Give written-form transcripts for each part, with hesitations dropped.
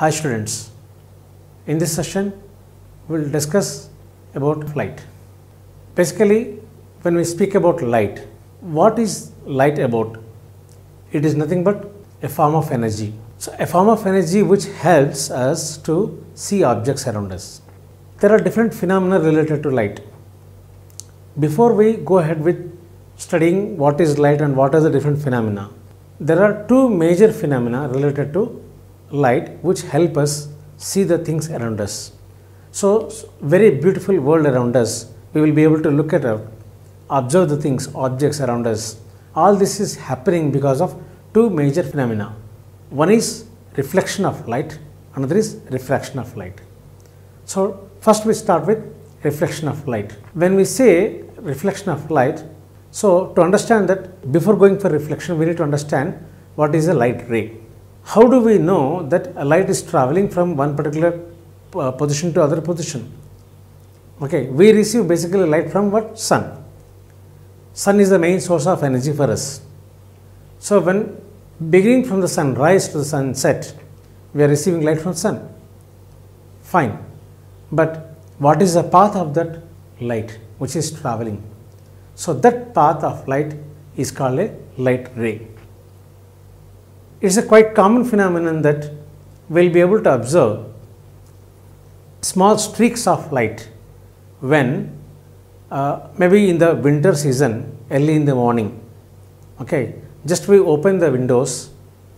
Hi students, in this session we will discuss about light. Basically, when we speak about light, what is light about? It is nothing but a form of energy. So a form of energy which helps us to see objects around us. There are different phenomena related to light. Before we go ahead with studying what is light and what are the different phenomena, there are two major phenomena related to light which help us see the things around us. So very beautiful world around us, we will be able to look at it, observe the things, objects around us. All this is happening because of two major phenomena. One is reflection of light, another is refraction of light. So first we start with reflection of light. When we say reflection of light, so to understand that, before going for reflection, we need to understand what is a light ray. How do we know that a light is traveling from one particular position to other position? Okay, we receive basically light from what? Sun. Sun is the main source of energy for us. So when beginning from the sunrise to the sunset, we are receiving light from sun. Fine. But what is the path of that light which is traveling? So that path of light is called a light ray. It is a quite common phenomenon that we will be able to observe small streaks of light when maybe in the winter season, early in the morning. Okay, just we open the windows,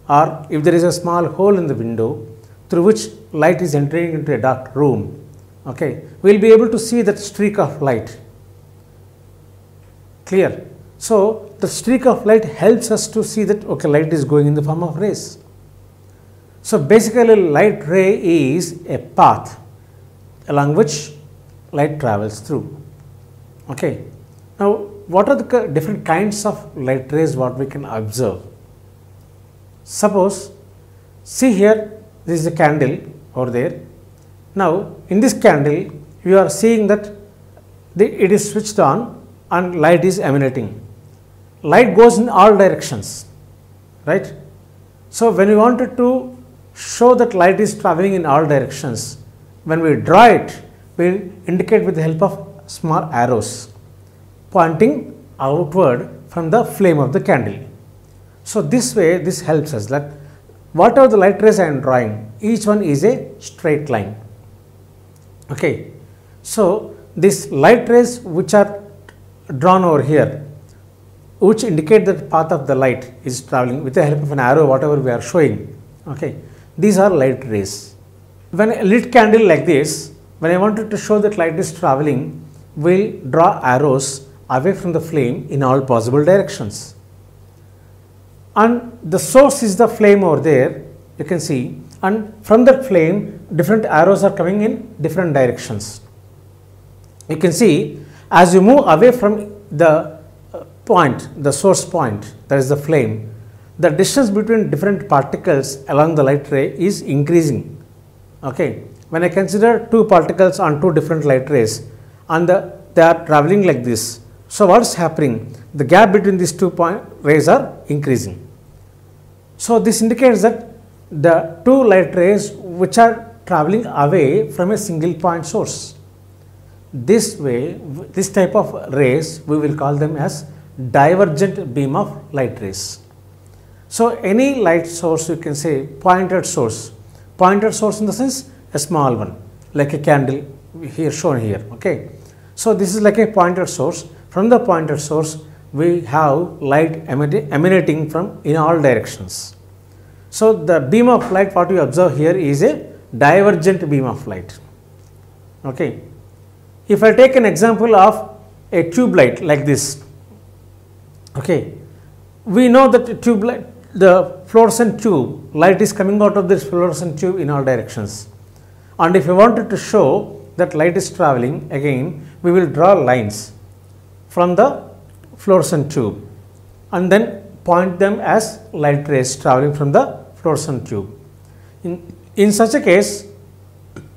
or if there is a small hole in the window through which light is entering into a dark room, okay, we will be able to see that streak of light. Clear. So the streak of light helps us to see that, okay, light is going in the form of rays. So basically light ray is a path along which light travels through. Okay. Now what are the different kinds of light rays what we can observe? Suppose, see here, this is a candle over there. Now in this candle you are seeing that it is switched on and light is emanating. Light goes in all directions, right? So when we wanted to show that light is traveling in all directions, when we draw it, we will indicate with the help of small arrows pointing outward from the flame of the candle. So this way, this helps us that whatever the light rays I am drawing, each one is a straight line. Okay, so these light rays which are drawn over here, which indicate that the path of the light is traveling with the help of an arrow, whatever we are showing. Okay, these are light rays. When a lit candle like this, when I wanted to show that light is traveling, we'll draw arrows away from the flame in all possible directions. And the source is the flame over there, you can see, and from that flame, different arrows are coming in different directions. You can see, as you move away from the point, the source point, that is the flame, the distance between different particles along the light ray is increasing. Okay, when I consider two particles on two different light rays and they are traveling like this, so what is happening? The gap between these two rays are increasing. So this indicates that the two light rays which are traveling away from a single point source. This way, this type of rays, we will call them as divergent beam of light rays. So any light source, you can say pointed source in the sense a small one, like a candle here shown here. Okay, so this is like a pointed source. From the pointed source, we have light emanating from in all directions. So the beam of light what we observe here is a divergent beam of light. Okay. If I take an example of a tube light like this, okay, we know that the tube light, the fluorescent tube light is coming out of this fluorescent tube in all directions. And if you wanted to show that light is traveling, again, we will draw lines from the fluorescent tube and then point them as light rays traveling from the fluorescent tube. In such a case,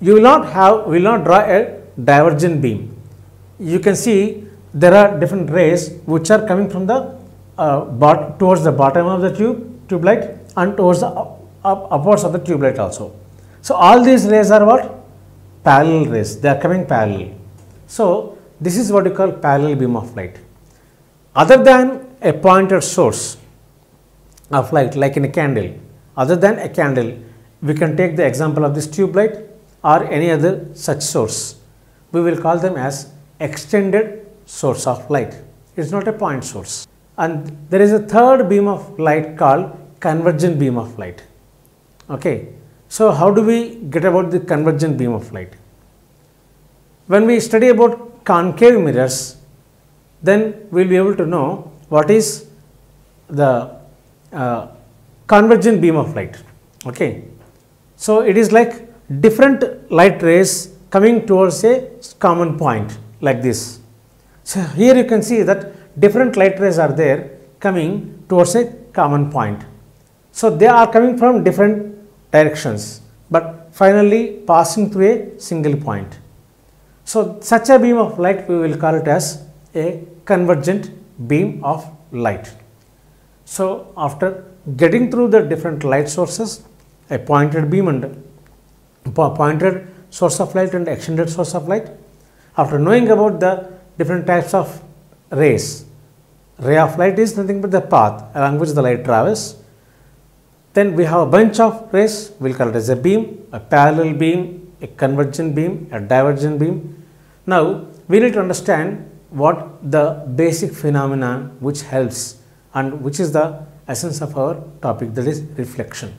you will not have, will not draw a divergent beam. You can see there are different rays which are coming from the towards the bottom of the tube light and towards the upwards of the tube light also. So all these rays are what? Parallel rays. They are coming parallel. So this is what you call parallel beam of light. Other than a pointed source of light, like in a candle, other than a candle, we can take the example of this tube light or any other such source. We will call them as extended source of light. It's not a point source. And there is a third beam of light called convergent beam of light. Okay. So how do we get about the convergent beam of light? When we study about concave mirrors, then we will be able to know what is the convergent beam of light. Okay. So it is like different light rays coming towards a common point like this. So here you can see that different light rays are there coming towards a common point. So they are coming from different directions but finally passing through a single point. So such a beam of light we will call it as a convergent beam of light. So after getting through the different light sources, a pointed beam and pointed source of light and extended source of light, after knowing about the different types of rays, ray of light is nothing but the path along which the light travels. Then we have a bunch of rays, we will call it as a beam, a parallel beam, a convergent beam, a divergent beam. Now we need to understand what the basic phenomenon which helps and which is the essence of our topic, that is reflection.